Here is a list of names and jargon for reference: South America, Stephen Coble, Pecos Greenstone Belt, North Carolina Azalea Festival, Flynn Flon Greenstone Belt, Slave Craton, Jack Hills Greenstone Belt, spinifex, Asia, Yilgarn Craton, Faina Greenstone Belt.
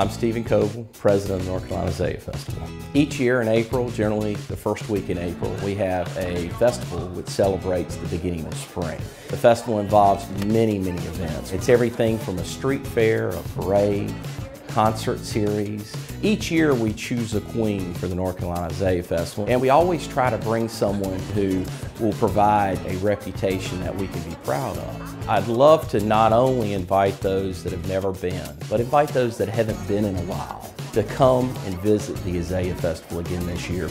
I'm Stephen Coble, president of the North Carolina Azalea Festival. Each year in April, generally the first week in April, we have a festival which celebrates the beginning of spring. The festival involves many events. It's everything from a street fair, a parade, concert series. Each year we choose a queen for the North Carolina Azalea Festival, and we always try to bring someone who will provide a reputation that we can be proud of. I'd love to not only invite those that have never been, but invite those that haven't been in a while to come and visit the Azalea Festival again this year.